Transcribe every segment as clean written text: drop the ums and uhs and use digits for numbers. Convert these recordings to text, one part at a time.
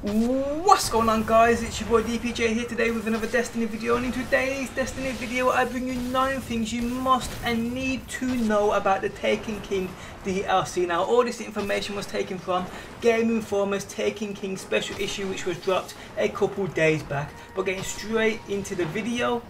What's going on, guys? It's your boy DPJ here today with another Destiny video, and in today's Destiny video I bring you 9 things you must and need to know about the Taken King DLC. Now, all this information was taken from Game Informer's Taken King special issue, which was dropped a couple days back. But getting straight into the video.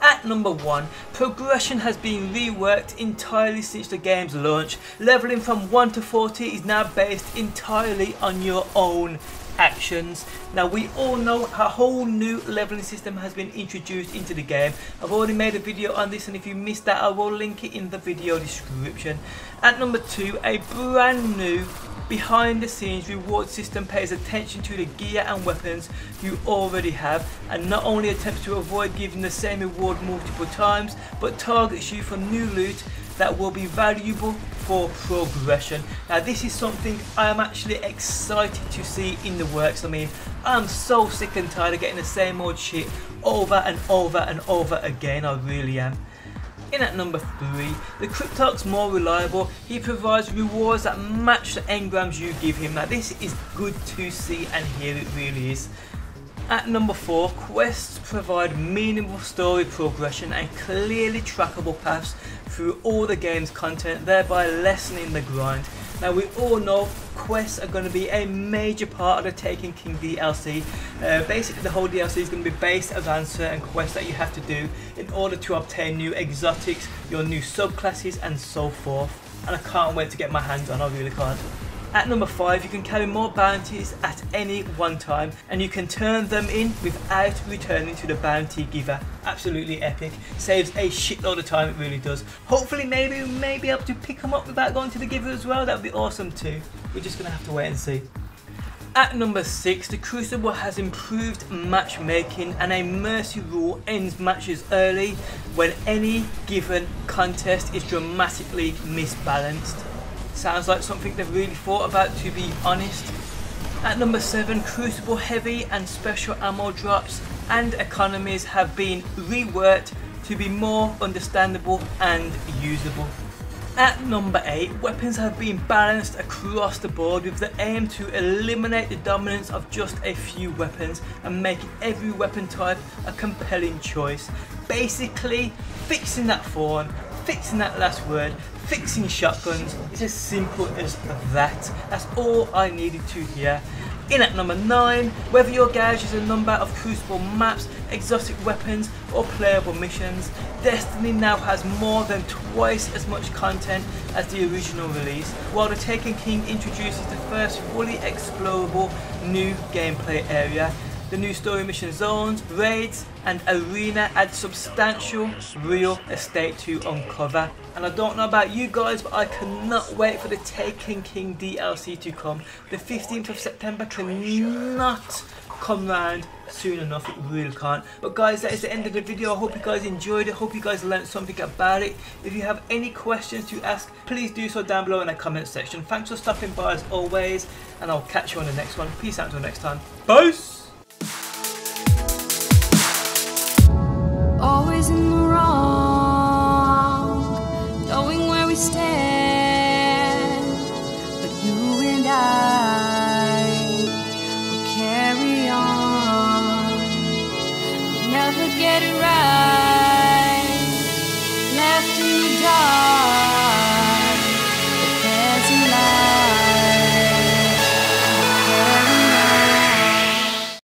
At number 1, progression has been reworked entirely since the game's launch. Leveling from 1 to 40 is now based entirely on your own actions. Now, we all know a whole new leveling system has been introduced into the game. I've already made a video on this, and if you missed that I will link it in the video description. At number 2, a brand new behind the scenes reward system pays attention to the gear and weapons you already have, and not only attempts to avoid giving the same reward multiple times, but targets you for new loot that will be valuable for progression. Now, this is something I am actually excited to see in the works. I mean, I'm so sick and tired of getting the same old shit over and over and over again. I really am. In at number 3, the Cryptarch's more reliable. He provides rewards that match the engrams you give him. Now, this is good to see and hear, it really is. At number 4, quests provide meaningful story progression and clearly trackable paths through all the game's content, thereby lessening the grind. Now, we all know quests are going to be a major part of the Taken King DLC. Basically, the whole DLC is going to be based around certain quests that you have to do in order to obtain new exotics, your new subclasses, and so forth. And I can't wait to get my hands on, I really can't. At number 5, you can carry more bounties at any one time, and you can turn them in without returning to the bounty giver. Absolutely epic. Saves a shitload of time, it really does. Hopefully, maybe we may be able to pick them up without going to the giver as well. That would be awesome too. We're just going to have to wait and see. At number 6, the Crucible has improved matchmaking, and a mercy rule ends matches early when any given contest is dramatically misbalanced. Sounds like something they've really thought about, to be honest. At number 7, Crucible heavy and special ammo drops and economies have been reworked to be more understandable and usable. At number 8, weapons have been balanced across the board with the aim to eliminate the dominance of just a few weapons and making every weapon type a compelling choice. Basically, fixing that thorn, fixing that last word, fixing shotguns. It's as simple as that. That's all I needed to hear. In at number 9, whether your gauge is a number of Crucible maps, exotic weapons, or playable missions, Destiny now has more than twice as much content as the original release, while the Taken King introduces the first fully explorable new gameplay area. The new story mission zones, raids, and arena add substantial real estate to uncover. And I don't know about you guys, but I cannot wait for the Taken King DLC to come. The 15th of September cannot come round soon enough, it really can't. But guys, that is the end of the video. I hope you guys enjoyed it. Hope you guys learned something about it. If you have any questions to ask, please do so down below in the comment section. Thanks for stopping by as always, and I'll catch you on the next one. Peace out until next time. Peace! Always in the wrong, knowing where we stand.